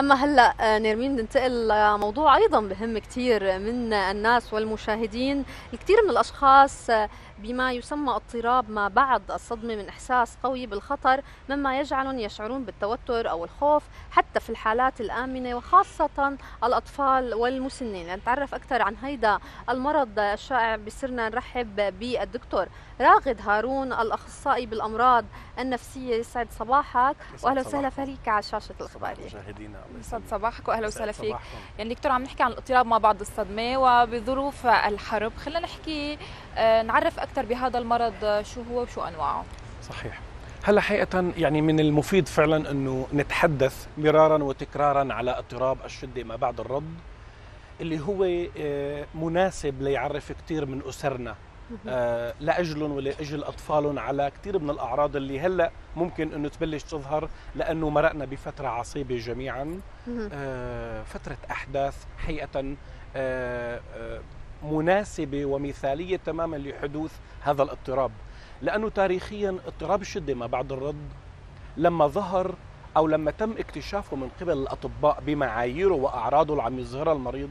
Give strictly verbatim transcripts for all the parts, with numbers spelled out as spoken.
أما هلأ نرمين ننتقل لموضوع أيضا بهم كتير من الناس والمشاهدين. الكثير من الأشخاص بما يسمى اضطراب ما بعد الصدمة من إحساس قوي بالخطر، مما يجعلهم يشعرون بالتوتر أو الخوف حتى في الحالات الآمنة، وخاصة الأطفال والمسنين. لنتعرف أكثر عن هيدا المرض الشائع بصرنا نرحب بالدكتور راغد هارون الأخصائي بالأمراض النفسية. يسعد صباحك وأهلا وسهلا فيك على شاشة الأخبار. يسعد صباحك وأهلا وسهلا فيك. يعني دكتور عم نحكي عن الاضطراب ما بعد الصدمة وبظروف الحرب، خلينا نحكي نعرف أكثر بهذا المرض شو هو وشو أنواعه. صحيح. هلا حقيقة يعني من المفيد فعلا أنه نتحدث مرارا وتكرارا على اضطراب الشدة ما بعد الرد، اللي هو مناسب ليعرف كثير من أسرنا لأجلهم ولأجل أطفالهم على كثير من الأعراض اللي هلا ممكن أنه تبلش تظهر، لأنه مرقنا بفترة عصيبة جميعا، فترة أحداث حقيقة مناسبة ومثالية تماما لحدوث هذا الاضطراب، لأنه تاريخيا اضطراب الشدة ما بعد الرد لما ظهر أو لما تم اكتشافه من قبل الأطباء بمعاييره وأعراضه اللي عم يظهرها المريض،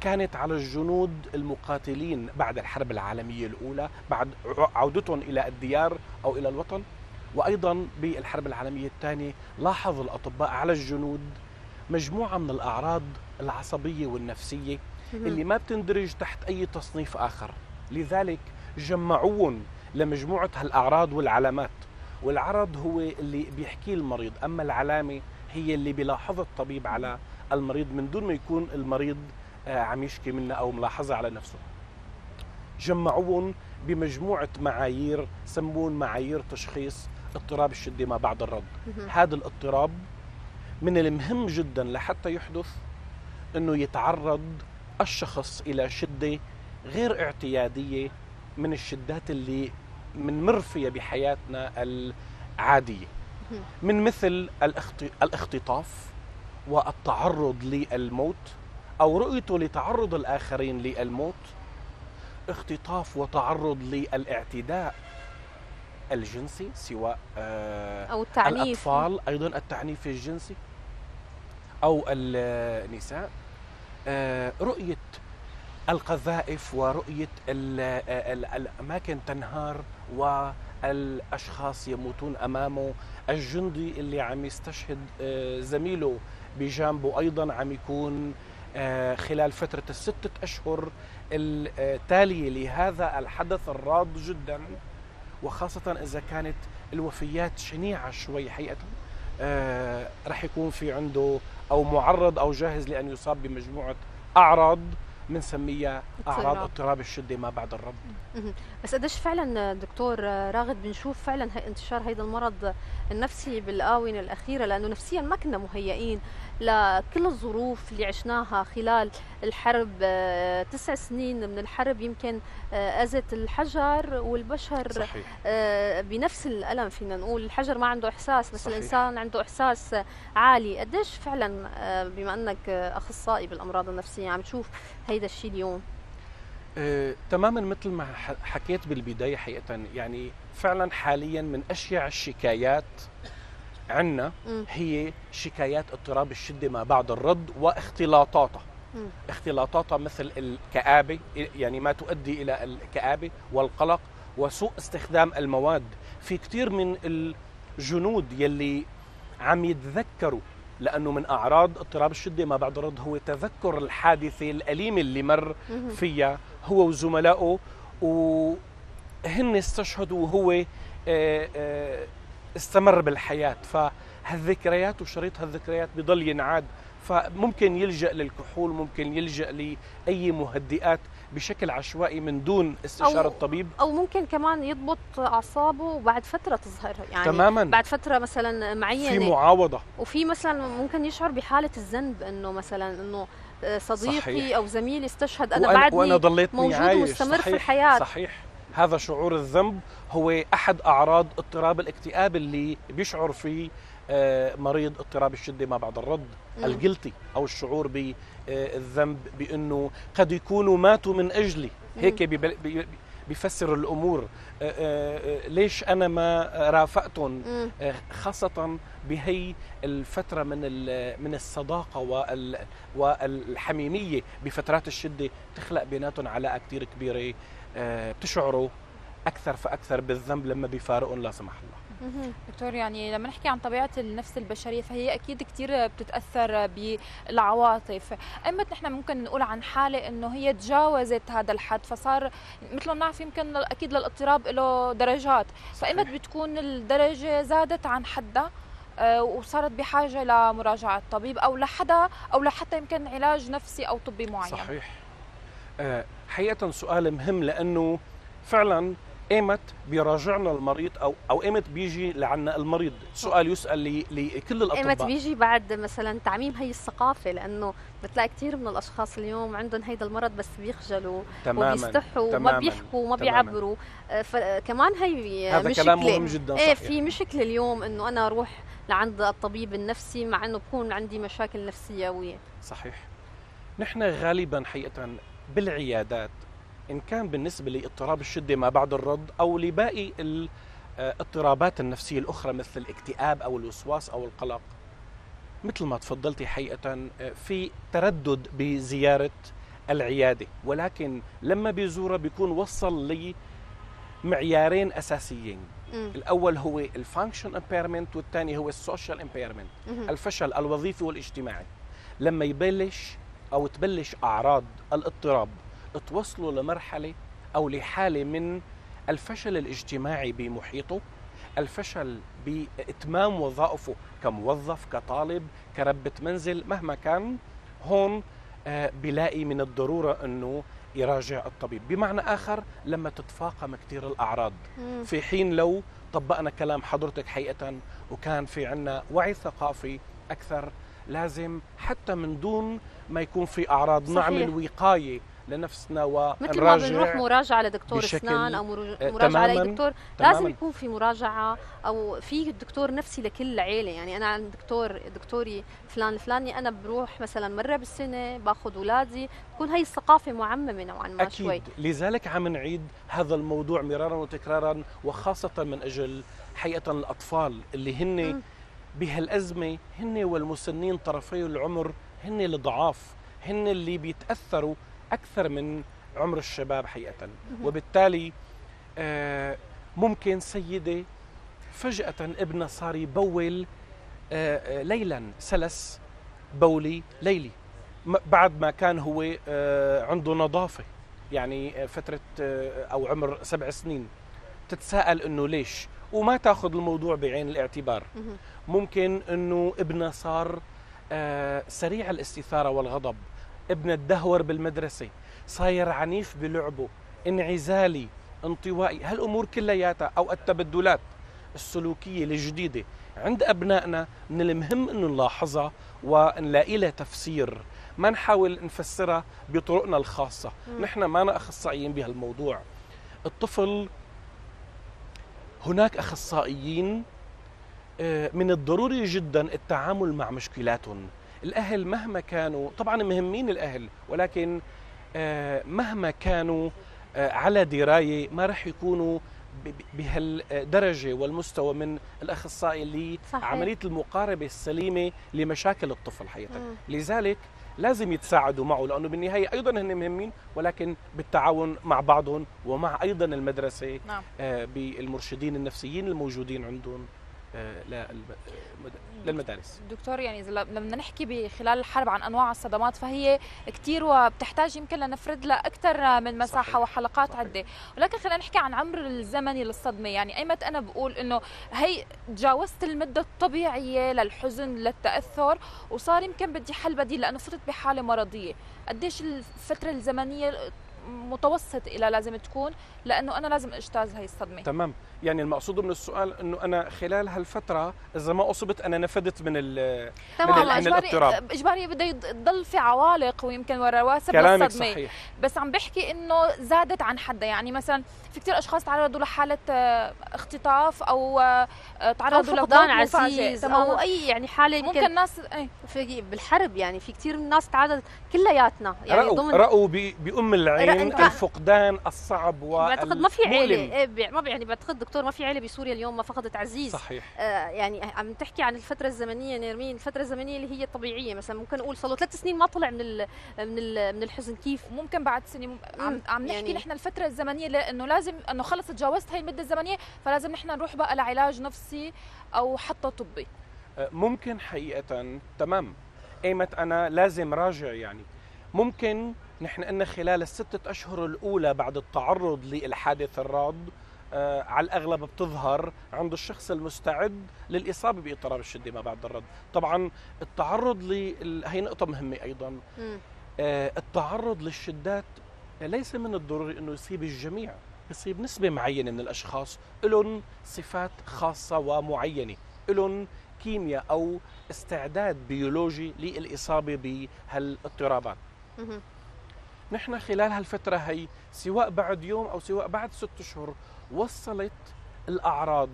كانت على الجنود المقاتلين بعد الحرب العالمية الأولى بعد عودتهم إلى الديار أو إلى الوطن، وأيضا بالحرب العالمية الثانية لاحظ الأطباء على الجنود مجموعة من الأعراض العصبية والنفسية اللي ما بتندرج تحت أي تصنيف آخر، لذلك جمعوهم لمجموعة هالأعراض والعلامات، والعرض هو اللي بيحكيه المريض، أما العلامة هي اللي بيلاحظها الطبيب على المريض من دون ما يكون المريض عم يشكي منها أو ملاحظة على نفسه. جمعوهم بمجموعة معايير سمون معايير تشخيص اضطراب الشدة ما بعد الرد. هذا الاضطراب من المهم جدا لحتى يحدث أنه يتعرض الشخص إلى شدة غير اعتيادية من الشدات اللي منمر فيها بحياتنا العادية، من مثل الاختطاف والتعرض للموت أو رؤيته لتعرض الآخرين للموت، اختطاف وتعرض للاعتداء الجنسي سواء أو التعنيف، الأطفال أيضا التعنيف الجنسي أو النساء، رؤية القذائف ورؤية الأماكن تنهار والأشخاص يموتون أمامه، الجندي اللي عم يستشهد زميله بجانبه أيضا عم يكون خلال فترة الستة أشهر التالية لهذا الحدث الراض جدا، وخاصة إذا كانت الوفيات شنيعة شوي حقيقة رح يكون في عنده أو معرض أو جاهز لأن يصاب بمجموعة أعراض بنسميها أعراض اضطراب الشدة ما بعد الرد. بس قديش فعلا دكتور راغد بنشوف فعلا انتشار هيدا المرض النفسي بالآونة الأخيرة، لأنه نفسيا ما كنا مهيئين لكل الظروف اللي عشناها خلال الحرب. تسع سنين من الحرب يمكن أذت الحجر والبشر. صحيح. بنفس الألم، فينا نقول الحجر ما عنده إحساس بس صحيح. الإنسان عنده إحساس عالي. قديش فعلا بما أنك أخصائي بالأمراض النفسية عم تشوف هيدا الشيء اليوم؟ آه، تماما مثل ما حكيت بالبداية حقيقة، يعني فعلا حاليا من أشيع الشكايات عنا هي شكايات اضطراب الشدة ما بعد الرد واختلاطاتها. اختلاطاتها مثل الكآبة، يعني ما تؤدي إلى الكآبة والقلق وسوء استخدام المواد. في كثير من الجنود يلي عم يتذكروا، لأنه من أعراض اضطراب الشدة ما بعد الرد هو تذكر الحادثة الأليمة اللي مر فيها هو وزملائه، وهن استشهدوا وهو استمر بالحياة، فهالذكريات وشريط هالذكريات بضل ينعاد، فممكن يلجأ للكحول، ممكن يلجأ لأي مهدئات بشكل عشوائي من دون استشارة الطبيب، أو ممكن كمان يضبط أعصابه وبعد فترة تظهر، يعني تماماً بعد فترة مثلا معينة في معاوضة، وفي مثلا ممكن يشعر بحالة الذنب أنه مثلا أنه صديقي صحيح. أو زميلي استشهد أنا وأن بعدني وأنا ضليتني موجود عايش. ومستمر صحيح. في الحياة. صحيح. هذا شعور الذنب هو أحد أعراض اضطراب الاكتئاب اللي بيشعر فيه مريض اضطراب الشدة ما بعد الرد، الجلتي أو الشعور بالذنب بأنه قد يكونوا ماتوا من أجلي، هيك بيفسر الامور، ليش انا ما رافقتهم، خاصه بهي الفتره من من الصداقه والحميميه بفترات الشده تخلق بيناتهم علاقه كثير كبيره، بتشعروا اكثر فاكثر بالذنب لما بيفارقهم لا سمح الله. دكتور، يعني لما نحكي عن طبيعة النفس البشرية فهي أكيد كتير بتتأثر بالعواطف، أما نحن ممكن نقول عن حالة أنه هي تجاوزت هذا الحد فصار مثل ما بنعرف يمكن أكيد للاضطراب له درجات، فإما بتكون الدرجة زادت عن حدها وصارت بحاجة لمراجعة طبيب أو لحدا أو لحتى يمكن علاج نفسي أو طبي معين. صحيح. أه حقيقة سؤال مهم، لأنه فعلاً ايمت بيراجعنا المريض او او ايمت بيجي لعنا المريض؟ سؤال يسال لكل الاطباء. ايمت بيجي بعد مثلا تعميم هي الثقافه، لانه بتلاقي كثير من الاشخاص اليوم عندهم هيدا المرض بس بيخجلوا وبيستحوا وما بيحكوا وما بيعبروا، فكمان هي هذا مشكله. كلام مهم جدا. ايه في مشكله اليوم انه انا اروح لعند الطبيب النفسي مع انه بكون عندي مشاكل نفسيه وياه. صحيح. نحن غالبا حقيقه بالعيادات إن كان بالنسبة لاضطراب الشدة ما بعد الرض أو لباقي الاضطرابات النفسية الأخرى مثل الاكتئاب أو الوسواس أو القلق، مثل ما تفضلتي حقيقة في تردد بزيارة العيادة، ولكن لما بيزورها بيكون وصل لي معيارين أساسيين. مم. الأول هو الفانكشن امبيرمنت والثاني هو السوشيال امبيرمنت، الفشل الوظيفي والاجتماعي. لما يبلش أو تبلش أعراض الاضطراب توصلوا لمرحلة أو لحالة من الفشل الاجتماعي بمحيطه، الفشل بإتمام وظائفه كموظف كطالب كربة منزل مهما كان، هون بلاقي من الضرورة أنه يراجع الطبيب. بمعنى آخر لما تتفاقم كتير الأعراض، في حين لو طبقنا كلام حضرتك حقيقة وكان في عنا وعي ثقافي أكثر، لازم حتى من دون ما يكون في أعراض نعمل وقاية لنفسنا ونراجع مثل ما بنروح مراجعه لدكتور اسنان او مراجعه لدكتور، لازم يكون في مراجعه او في دكتور نفسي لكل العيله. يعني انا عند دكتور دكتوري فلان الفلاني انا بروح مثلا مره بالسنه باخذ اولادي، تكون هي الثقافه معممه نوعا ما شوي. اكيد، لذلك عم نعيد هذا الموضوع مرارا وتكرارا، وخاصه من اجل حقيقه الاطفال اللي هن بهالازمه، هن والمسنين طرفي العمر هن الضعاف، هن اللي بيتاثروا أكثر من عمر الشباب حقيقة. وبالتالي ممكن سيدة فجأة ابنها صار يبول ليلا، سلس بولي ليلي بعد ما كان هو عنده نظافة، يعني فترة أو عمر سبع سنين. تتساءل أنه ليش، وما تأخذ الموضوع بعين الاعتبار. ممكن أنه ابنها صار سريع الاستثارة والغضب، ابن الدهور بالمدرسة، صاير عنيف بلعبه، انعزالي، انطوائي. هالأمور كلياتها أو التبدلات السلوكية الجديدة عند أبنائنا من المهم أن نلاحظها ونلاقي لها تفسير، ما نحاول نفسرها بطرقنا الخاصة. م. نحن ما أنا أخصائيين بهالموضوع. الطفل هناك أخصائيين، من الضروري جدا التعامل مع مشكلاتهم. الأهل مهما كانوا طبعا مهمين الأهل، ولكن مهما كانوا على دراية ما رح يكونوا بهالدرجة والمستوى من الأخصائي لعملية المقاربة السليمة لمشاكل الطفل حقيقة. مم. لذلك لازم يتساعدوا معه، لأنه بالنهاية أيضا هن مهمين، ولكن بالتعاون مع بعضهم ومع أيضا المدرسة. نعم. بالمرشدين النفسيين الموجودين عندهم للمدارس. دكتور، يعني لما نحكي خلال الحرب عن أنواع الصدمات فهي كتير وبتحتاج يمكن لنفرد لها أكثر من مساحة. صحيح. وحلقات. صحيح. عدة، ولكن خلينا نحكي عن عمر الزمني للصدمة. يعني أيمت أنا بقول إنه هي تجاوزت المدة الطبيعية للحزن للتأثر وصار يمكن بدي حل بديل لأنه فتت بحالة مرضية. قديش الفترة الزمنية متوسط إلى لازم تكون لأنه أنا لازم أجتاز هي الصدمة؟ تمام. يعني المقصود من السؤال انه انا خلال هالفتره اذا ما اصبت انا نفدت من ال تمام من الاضطراب. اجباري بده يضل في عوالق ويمكن ورواسب للصدمه. صحيح. بس عم بحكي انه زادت عن حدها، يعني مثلا في كثير اشخاص تعرضوا لحاله اختطاف او تعرضوا لفقدان عزيز او اي يعني حاله ممكن ناس في بالحرب، يعني في كثير من الناس تعرضت كلياتنا يعني رأوا ضمن رأوا بأم العين الفقدان الصعب والمؤلم. بعتقد ما في عيله، ما يعني بعتقد دكتور ما في عيله بسوريا اليوم ما فقدت عزيز. صحيح. آه يعني عم تحكي عن الفتره الزمنيه نرمين، الفتره الزمنيه اللي هي الطبيعيه مثلا ممكن نقول صار له ثلاث سنين ما طلع من ال من ال من الحزن، كيف ممكن بعد سنه عم, عم نحكي نحن يعني الفتره الزمنيه لانه لازم انه خلص تجاوزت هي المده الزمنيه فلازم نحن نروح بقى لعلاج نفسي او حتى طبي. ممكن حقيقه تمام قيمه انا لازم راجع، يعني ممكن نحن قلنا خلال الستة أشهر الأولى بعد التعرض للحادث الراض آه على الأغلب بتظهر عند الشخص المستعد للإصابة باضطراب الشدة ما بعد الرد. طبعا التعرض لل... هي نقطة مهمة أيضا آه التعرض للشدات ليس من الضروري أنه يصيب الجميع، يصيب نسبة معينة من الأشخاص لهم صفات خاصة ومعينة، لهم كيمياء أو استعداد بيولوجي للإصابة بهالاضطرابات. نحن خلال هالفترة هي سواء بعد يوم أو سواء بعد ست شهور وصلت الأعراض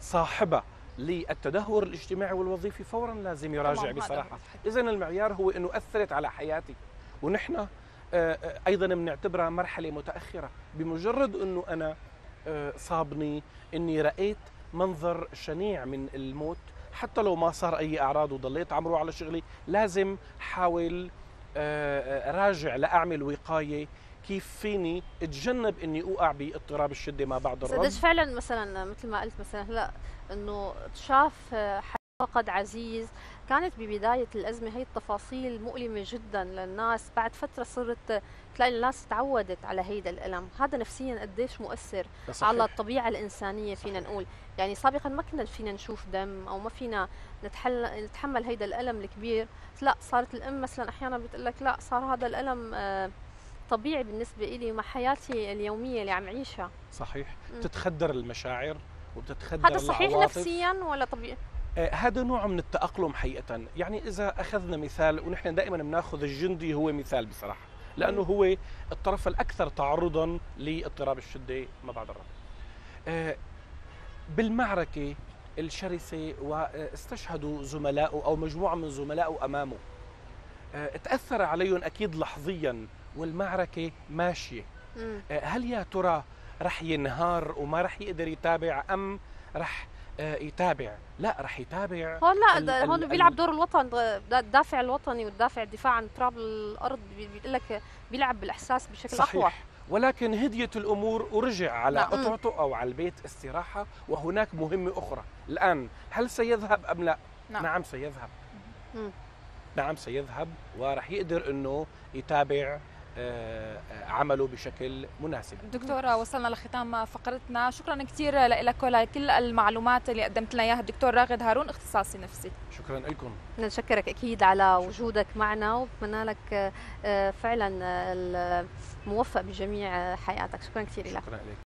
صاحبة للتدهور الاجتماعي والوظيفي فورا لازم يراجع بصراحة. إذا المعيار هو أنه أثرت على حياتي، ونحن أيضا بنعتبرها مرحلة متأخرة. بمجرد أنه أنا صابني أني رأيت منظر شنيع من الموت حتى لو ما صار أي أعراض وضليت عم روح على شغلي، لازم حاول راجع لأعمل وقاية كيف فيني اتجنب اني اوقع باضطراب الشده ما بعد الرد. قديش فعلا مثلا مثل ما قلت مثلا هلا انه شاف فقد عزيز، كانت ببدايه الازمه هي التفاصيل مؤلمه جدا للناس، بعد فتره صرت تلاقي الناس تعودت على هيدا الالم، هذا نفسيا قديش مؤثر. صحيح. على الطبيعه الانسانيه فينا نقول، يعني سابقا ما كنا فينا نشوف دم او ما فينا نتحل... نتحمل هيدا الالم الكبير، لا صارت الام مثلا احيانا بتقول لك لا صار هذا الالم آه طبيعي بالنسبه لي مع حياتي اليوميه اللي عم اعيشها. صحيح. بتتخدر المشاعر وبتتخدر العواطف. هذا صحيح نفسيا ولا طبيعي؟ هذا نوع من التأقلم حقيقة. يعني إذا أخذنا مثال، ونحن دائما بناخذ الجندي هو مثال بصراحة لأنه هو الطرف الأكثر تعرضا لاضطراب الشدة ما بعد الرد. بالمعركة الشرسة واستشهدوا زملائه أو مجموعة من زملائه أمامه، تأثر عليهم أكيد لحظيا والمعركة ماشية. هل يا ترى رح ينهار وما رح يقدر يتابع أم رح يتابع؟ لا رح يتابع. هون لا هون بيلعب دور الوطن، الدافع الوطني والدافع الدفاع عن تراب الارض بيقول لك بيلعب بالاحساس بشكل صحيح. اقوى. ولكن هديت الامور ورجع على قطعته او على البيت استراحه، وهناك مهمه اخرى الان. هل سيذهب ام لا؟ نعم, نعم سيذهب. مم. نعم سيذهب ورح يقدر انه يتابع عمله بشكل مناسب. دكتورة وصلنا لختام فقرتنا، شكرا كثير لك ولكل المعلومات اللي قدمت لنا اياها الدكتور راغد هارون اختصاصي نفسي. شكرا لكم. بدنا نشكرك اكيد على وجودك معنا وبتمنى لك فعلا الموفق بجميع حياتك. شكرا كثير لك. شكرا لك.